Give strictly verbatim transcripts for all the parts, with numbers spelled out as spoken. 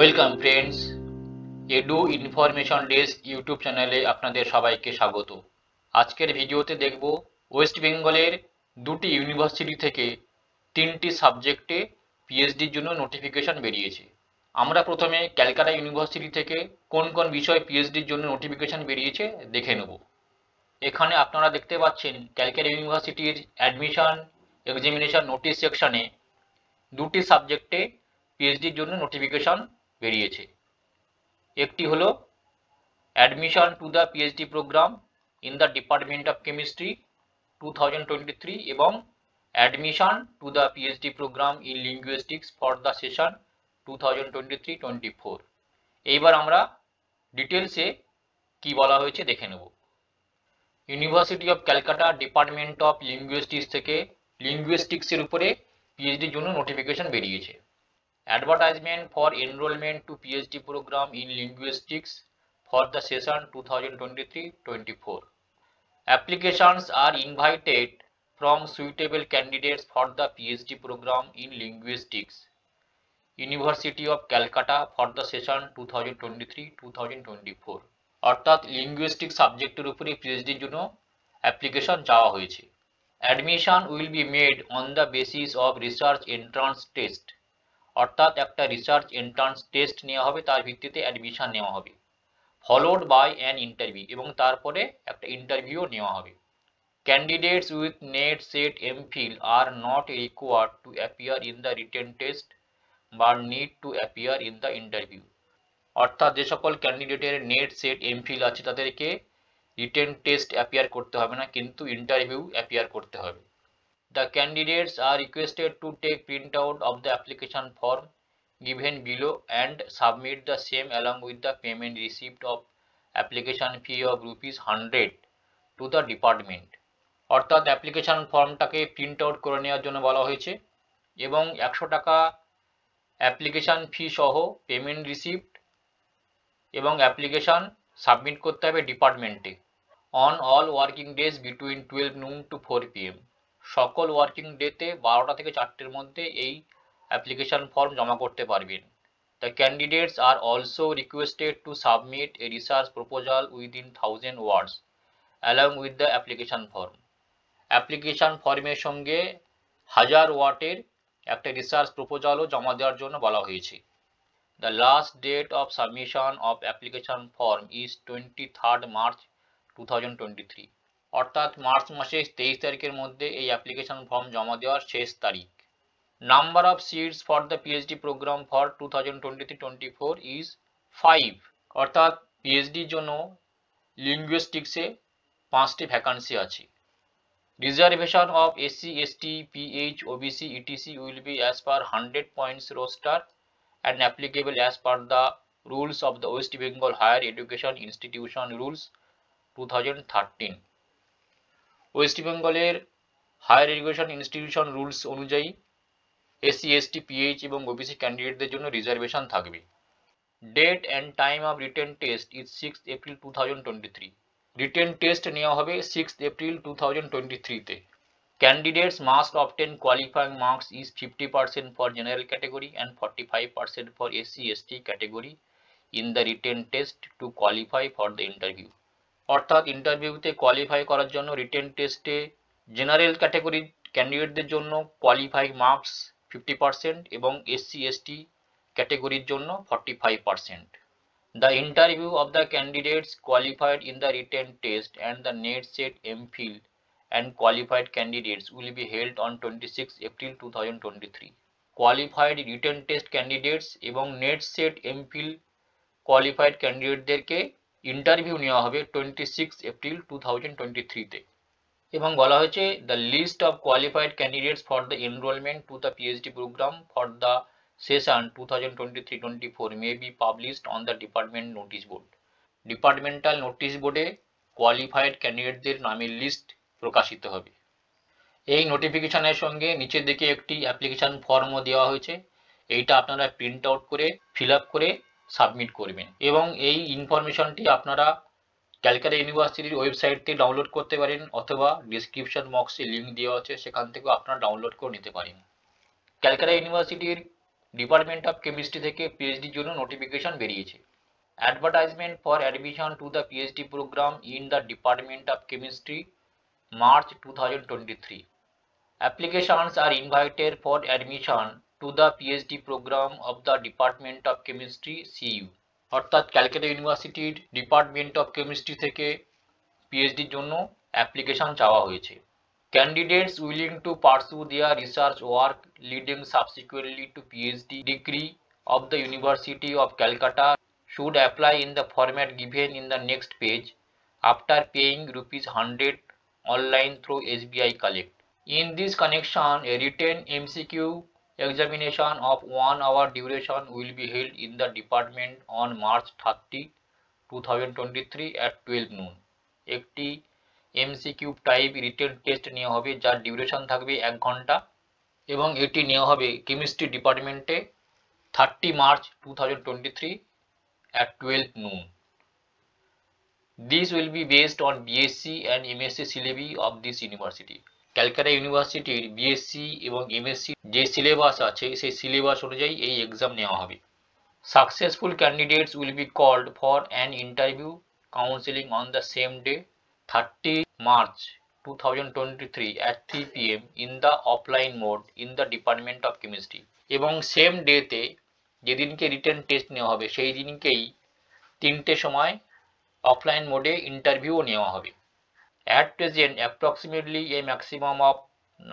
Welcome friends, edu information desk YouTube চ্যানেলে আপনাদের সবাইকে স্বাগত। আজকের ভিডিওতে দেখব ওয়েস্ট বেঙ্গলের দুটি ইউনিভার্সিটি থেকে তিনটি সাবজেক্টে পিএইচডির জন্য নোটিফিকেশন বেরিয়েছে। আমরা প্রথমে ক্যালকাটা ইউনিভার্সিটি থেকে কোন কোন বিষয়ে পিএইচডির জন্য নোটিফিকেশন বেরিয়েছে দেখে নেব। এখানে আপনারা দেখতে পাচ্ছেন ক্যালকাটা ইউনিভার্সিটির অ্যাডমিশন এক্সামিনেশন নোটিশ সেকশানে দুটি সাবজেক্টে পিএইচডির জন্য নোটিফিকেশন বেরিয়েছে। একটি হলো admission to the PhD programme in the department of chemistry two thousand twenty three এবং admission to the PhD programme in linguistics for the session two thousand twenty three twenty four. এইবার আমরা ডিটেলসে কী বলা হয়েছে দেখে নেব। University of Calcutta department of linguistics থেকে লিঙ্গুইস্টিক্সের উপরে পিএইচডির জন্য নোটিফিকেশন বেরিয়েছে। Advertisement for enrollment to PhD program in linguistics for the session twenty twenty-three twenty-four. Applications are invited from suitable candidates for the PhD program in linguistics, University of Calcutta, for the session twenty twenty-three twenty twenty-four. অর্থাৎ linguistic সাবজেক্টের উপরে পিএইচডির জন্য application চাওয়া হয়েছে। Admission will be made on the basis of research entrance test. অর্থাৎ একটা research entrance test নেওয়া হবে, তার ভিত্তিতে অ্যাডমিশন নেওয়া হবে, ফলোড বাই অ্যান ইন্টারভিউ, এবং তারপরে একটা ইন্টারভিউ নেওয়া হবে। Candidates with NET SET MPhil are not required to appear in the written test বা need to appear in the interview. অর্থাৎ যে সকল ক্যান্ডিডেটের নেট সেট এম.ফিল আছে তাদেরকে রিটেন টেস্ট অ্যাপিয়ার করতে হবে না, কিন্তু ইন্টারভিউ অ্যাপিয়ার করতে হবে। The candidates are requested to take printout of the application form given below and submit the same along with the payment receipt of application fee of rupees hundred to the department. অর্থাৎ application ফর্মটাকে print out করে নেওয়ার জন্য বলা হয়েছে এবং একশো টাকা অ্যাপ্লিকেশন ফি সহ পেমেন্ট রিসিপ্ট এবং অ্যাপ্লিকেশন সাবমিট করতে হবে ডিপার্টমেন্টে on all working days between twelve noon to four PM. সকল ওয়ার্কিং ডেতে বারোটা থেকে চারটের মধ্যে এই অ্যাপ্লিকেশন ফর্ম জমা করতে পারবেন। The candidates are also requested to submit a research proposal within thousand words along with the application form. Application ফর্মের সঙ্গে হাজার ওয়ার্ডের একটা রিসার্চ প্রপোজালও জমা দেওয়ার জন্য বলা হয়েছে। The last date of submission of application form is twenty third March two thousand twenty three. অর্থাৎ মার্চ মাসের তেইশ তারিখের মধ্যে এই অ্যাপ্লিকেশন ফর্ম জমা দেওয়ার শেষ তারিখ। Number of seats for the PhD programme for two thousand twenty three twenty four is five. অর্থাৎ পিএইচডির জন্য লিঙ্গুইস্টিক্সে পাঁচটি ভ্যাকান্সি আছে। Reservation of SC ST PH OBC etc will be as per hundred points roster and applicable as per the rules of the West Bengal higher education institution rules two thousand thirteen. West বেঙ্গলের higher education institution rules অনুযায়ী SC ST PH এবং OBC ক্যান্ডিডেটদের জন্য reservation থাকবে। Date and time of written test is six April two thousand twenty three. Written test নেওয়া হবে six April two thousand twenty থ্রিতে। Candidates must obtain qualifying marks is fifty percent for general category and forty five percent for SC ST category in the written test to qualify for the interview. অর্থাৎ ইন্টারভিউতে qualify করার জন্য written টেস্টে general ক্যাটাগরির ক্যান্ডিডেটদের জন্য qualify marks fifty percent এবং SC ST ক্যাটাগরির জন্য forty five percent. The interview of the candidates qualified in the written test and the NET SET MPhil and qualified candidates will be held on twenty six April two thousand twenty three. Qualified written test candidates এবং NET SET MPhil qualified ক্যান্ডিডেটদেরকে interview নেওয়া হবে twenty six April two thousand twenty থ্রিতে। এবং বলা হয়েছে the list of qualified candidates for the enrolment to the PhD programme for the session two thousand twenty three twenty four may be published on the department notice board. Departmental notice বোর্ডে qualified ক্যান্ডিডেটদের নামের list প্রকাশিত হবে। এই নোটিফিকেশনের সঙ্গে নিচের দিকে একটি অ্যাপ্লিকেশন ফর্মও দেওয়া হয়েছে, এইটা আপনারা প্রিন্ট আউট করে ফিল আপ করে সাবমিট করবেন এবং এই ইনফরমেশনটি আপনারা ক্যালকাটা ইউনিভার্সিটির ওয়েবসাইট থেকে ডাউনলোড করতে পারেন অথবা ডিসক্রিপশন বক্সে লিঙ্ক দেওয়া আছে, সেখান থেকেও আপনারা ডাউনলোড করে নিতে পারেন। ক্যালকাটা ইউনিভার্সিটির ডিপার্টমেন্ট অফ কেমিস্ট্রি থেকে পিএইচডির জন্য নোটিফিকেশন বেরিয়েছে। Advertisement for admission to the PhD programme in the department of chemistry March two thousand twenty three applications are invited for admission to the PhD program of the department of chemistry CU. অর্থাৎ ক্যালকাটা ইউনিভার্সিটির department of chemistry থেকে পিএইচডির জন্য application চাওয়া হয়েছে। Candidates willing to pursue their research work leading subsequently to PhD degree of the University of Calcutta should apply in the format given in the next page after paying rupees one hundred online through S B I Collect. In this connection, a written M C Q examination of one hour duration will be held in the department on March thirtieth, twenty twenty-three at twelve noon. Ekti M C Q type written test নেওয়া হবে, যার duration থাকবে এক ঘন্টা এবং এটি নেওয়া হবে কেমিস্ট্রি ডিপার্টমেন্টে thirty March two thousand twenty three at twelve noon. This will be based on BSc and MSc syllabi of this university. Calcutta ইউনিভার্সিটির বিএসসি এবং এমএসসি যে সিলেবাস আছে সেই সিলেবাস অনুযায়ী এই এক্সাম নেওয়া হবে। Successful candidates will be called for an interview counselling on the same day thirty March twenty twenty-three at three p m in the offline mode in the Department of Chemistry. এবং same ডেতে যেদিনকে written test নেওয়া হবে সেই দিনকেই তিনটে সময় offline মোডে interview নেওয়া হবে। At present, approximately a maximum of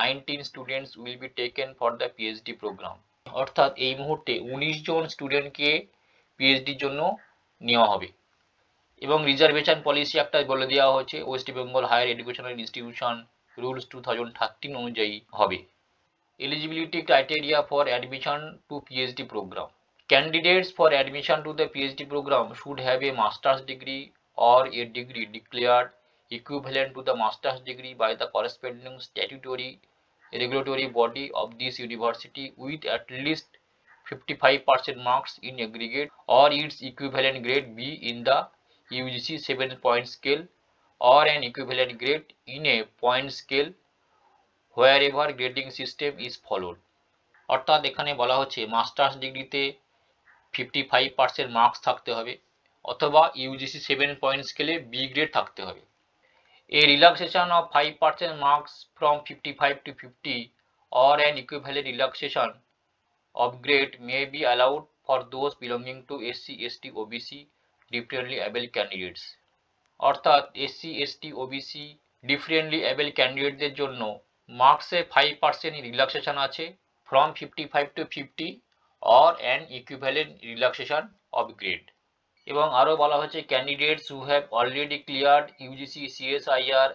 nineteen students will be taken for the PhD program. অর্থাৎ এই মুহূর্তে উনিশ জন স্টুডেন্টকে পিএইচডির জন্য নেওয়া হবে। এবং রিজার্ভেশন পলিসি একটা বলে দেওয়া হয়েছে West Bengal higher educational institution rules two thousand thirteen অনুযায়ী হবে। Eligibility criteria for admission to PhD programme. Candidates for admission to the PhD programme should have a master's degree or a degree declared equivalent to the master's degree by the corresponding statutory regulatory body of this university with at least fifty five percent marks in aggregate or its equivalent grade B in the U G C seven point scale or an equivalent grade in a point scale wherever grading system is followed. অর্থাৎ এখানে বলা হচ্ছে masters ডিগ্রিতে fifty five percent marks থাকতে হবে অথবা UGC seven point স্কেলে B grade থাকতে হবে। A relaxation of five percent marks from fifty five to fifty or an equivalent relaxation of grade may be allowed for those belonging to S C S T O B C differently able candidates. অর্থাৎ S C S T O B C differently able candidatesদের জন্য মার্কসে five percent relaxation আছে from fifty five to fifty or an equivalent relaxation of grade. এবং আরও বলা হচ্ছে candidates who have already cleared UGC C S I R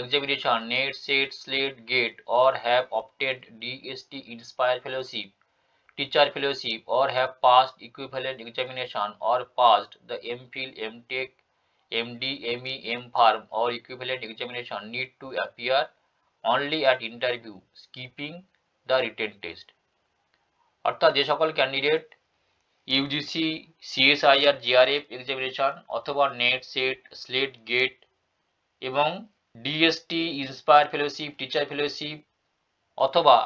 examination NET SET SLET GATE or have obtained D S T INSPIRE fellowship teacher fellowship or have passed equivalent examination or passed the M Phil, M Tech, M D, M E, M Farm or equivalent examination need to appear only at interview, skipping the written test. অর্থাৎ যে সকল candidate U G C, C S I R, G R F examination অথবা NET SET SLET GATE এবং D S T INSPIRE fellowship, teacher fellowship অথবা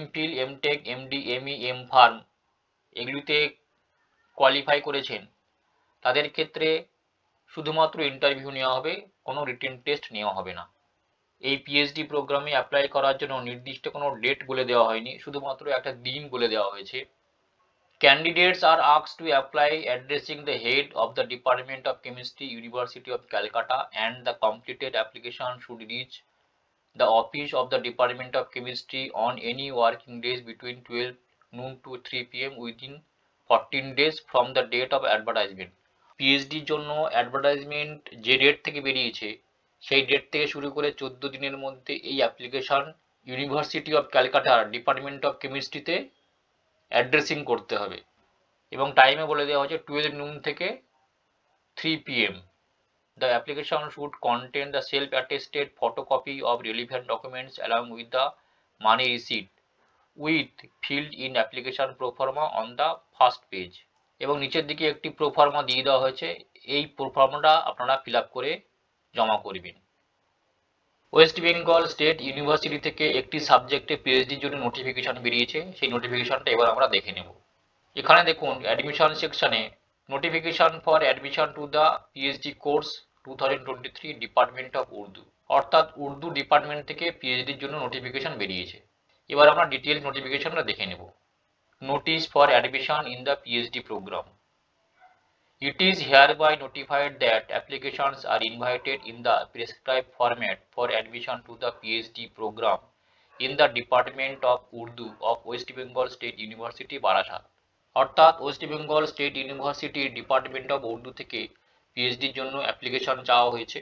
M Phil, M Tech, M D, M E, M Farm এগুলিতে qualify করেছেন তাদের ক্ষেত্রে শুধুমাত্র interview নেওয়া হবে, কোনো রিটেন টেস্ট নেওয়া হবে না। এই পিএইচডি প্রোগ্রামে অ্যাপ্লাই করার জন্য নির্দিষ্ট কোনো ডেট বলে দেওয়া হয়নি, শুধুমাত্র একটা দিন বলে দেওয়া হয়েছে। Candidates are asked to apply addressing the head of the department of chemistry university of Calcutta and the completed application should reach the office of the Department of Chemistry on any working days between twelve noon to three p m within fourteen days from the date of advertisement. PhDর জন্য advertisement যে date থেকে বেরিয়েছে সেই date থেকে শুরু করে চোদ্দ দিনের মধ্যে এই অ্যাপ্লিকেশন ইউনিভার্সিটি অফ ক্যালকাটার ডিপার্টমেন্ট অফ কেমিস্ট্রিতে অ্যাড্রেসিং করতে হবে এবং টাইমে বলে দেওয়া হয়েছে টুয়েলভ নুন থেকে three p m The application should contain the self-attested photocopy of relevant documents along with the money receipt, with filled-in application proforma on the first page. এবং নিচের দিকে একটি প্রোফর্মা দিয়ে দেওয়া হয়েছে, এই প্রোফর্মাটা আপনারা ফিল আপ করে জমা করবেন। ওয়েস্ট বেঙ্গল স্টেট ইউনিভার্সিটি থেকে একটি সাবজেক্টে পিএইচডির জন্য নোটিফিকেশন বেরিয়েছে। সেই নোটিফিকেশনটা এবার আমরা দেখে নেব। এখানে দেখুন অ্যাডমিশন সেকশনে notification for admission to the PhD course two thousand twenty three department of Urdu, অর্থাৎ উর্দু ডিপার্টমেন্ট থেকে পিএইচডির জন্য নোটিফিকেশন বেরিয়েছে। এবার আমরা ডিটেলস নোটিফিকেশনটা দেখে নেব। Notice for admission in the PhD programme. It is hereby notified that applications are invited in the prescribed format for admission to the PhD program in the Department of Urdu of West Bengal State University Barasat. অর্থাৎ West Bengal State University Department of Urdu থেকে PhD এর জন্য application চাওয়া হয়েছে।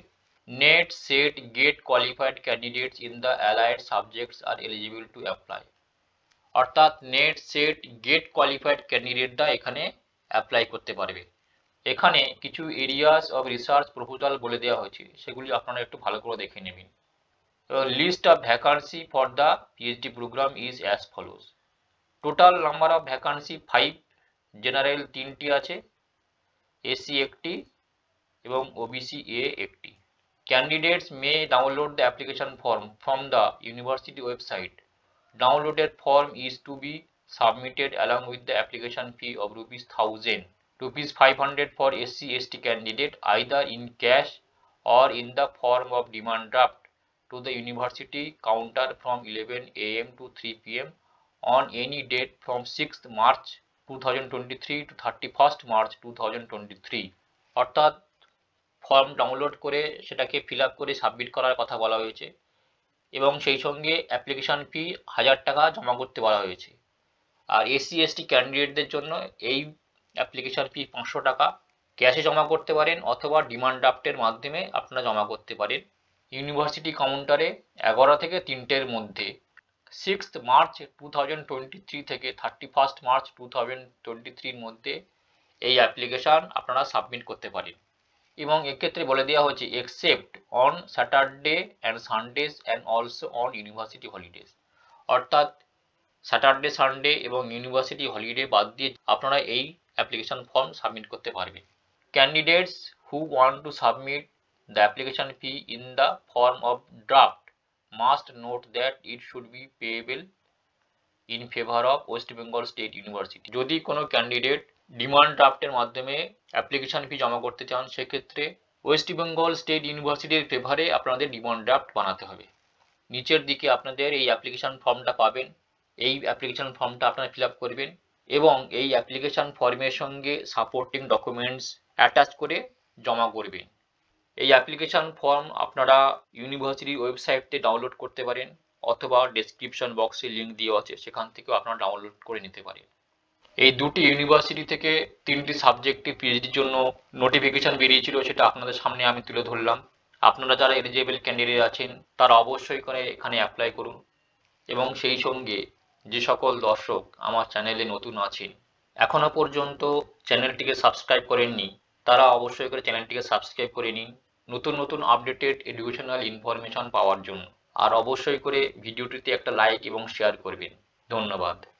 NET, SET, GATE qualified candidates in the allied subjects are eligible to apply. অর্থাৎ NET, SET, GATE qualified candidate রা এখানে apply করতে পারবে। এখানে কিছু এরিয়াস অফ রিসার্চ প্রপোজাল বলে দেওয়া হয়েছে, সেগুলি আপনারা একটু ভালো করে দেখে নেবেন। List of vacancy for the PhD programme is as follows. Total number of vacancy five, general তিনটি আছে, এসসি একটি এবং ওবিসি এ একটি। Candidates may download the application form from the university website. Downloaded form is to be submitted along with the application fee of rupees thousand rupees five hundred for S C S T candidate either in cash or in the form of demand draft to the university counter from eleven A M to three P M on any date from sixth March two thousand twenty-three to thirty-first March two thousand twenty-three. অর্থাৎ form download করে সেটাকে feel up করে submit করার কথা বলা হয়েছে এবং সেই সঙ্গে অ্যাপ্লিকেশন ফি হাজার টাকা জমা করতে বলা হয়েছে। আর এসসি এস টি ক্যান্ডিডেটদের জন্য এই অ্যাপ্লিকেশন ফি পাঁচশো টাকা ক্যাশে জমা করতে পারেন অথবা ডিমান্ড ড্রাফটের মাধ্যমে আপনারা জমা করতে পারেন ইউনিভার্সিটি কাউন্টারে এগারো থেকে তিনটের মধ্যে sixth March two thousand twenty three থেকে thirty first March two thousand twenty থ্রির মধ্যে এই অ্যাপ্লিকেশান আপনারা সাবমিট করতে পারেন। এবং এক্ষেত্রে বলে দেওয়া হয়েছে except on Saturday and Sundays and also on university holidays. অর্থাৎ স্যাটারডে, সানডে এবং ইউনিভার্সিটি হলিডে বাদ দিয়ে আপনারা এই application form submit করতে পারবে। Candidates who want to submit the application fee in the form of draft must note that it should be payable in favor of West Bengal State University। যদি কোনো candidate demand ড্রাফটের মাধ্যমে application fee জমা করতে চান সেক্ষেত্রে West Bengal state ইউনিভার্সিটির ফেভারে আপনাদের demand draft বানাতে হবে। নিচের দিকে আপনাদের এই অ্যাপ্লিকেশন ফর্মটা পাবেন, এই অ্যাপ্লিকেশন ফর্মটা আপনারা ফিল আপ করবেন এবং এই অ্যাপ্লিকেশন ফর্মের সঙ্গে সাপোর্টিং ডকুমেন্টস অ্যাটাচ করে জমা করবেন। এই অ্যাপ্লিকেশন ফর্ম আপনারা ইউনিভার্সিটির ওয়েবসাইটে ডাউনলোড করতে পারেন অথবা ডেসক্রিপশন বক্সে লিঙ্ক দেওয়া আছে, সেখান থেকেও আপনারা ডাউনলোড করে নিতে পারেন। এই দুটি ইউনিভার্সিটি থেকে তিনটি সাবজেক্টে পিএইচডির জন্য নোটিফিকেশন বেরিয়েছিল, সেটা আপনাদের সামনে আমি তুলে ধরলাম। আপনারা যারা এলিজেবল ক্যান্ডিডেট আছেন তারা অবশ্যই করে এখানে অ্যাপ্লাই করুন এবং সেই সঙ্গে যে সকল দর্শক আমার চ্যানেলে নতুন আছেন, এখনো পর্যন্ত চ্যানেলটিকে সাবস্ক্রাইব করেননি, তারা অবশ্যই করে চ্যানেলটিকে সাবস্ক্রাইব করে নিন নতুন নতুন আপডেটেড এডুকেশনাল ইনফরমেশন পাওয়ার জন্য। আর অবশ্যই করে ভিডিওটিতে একটা লাইক এবং শেয়ার করবেন। ধন্যবাদ।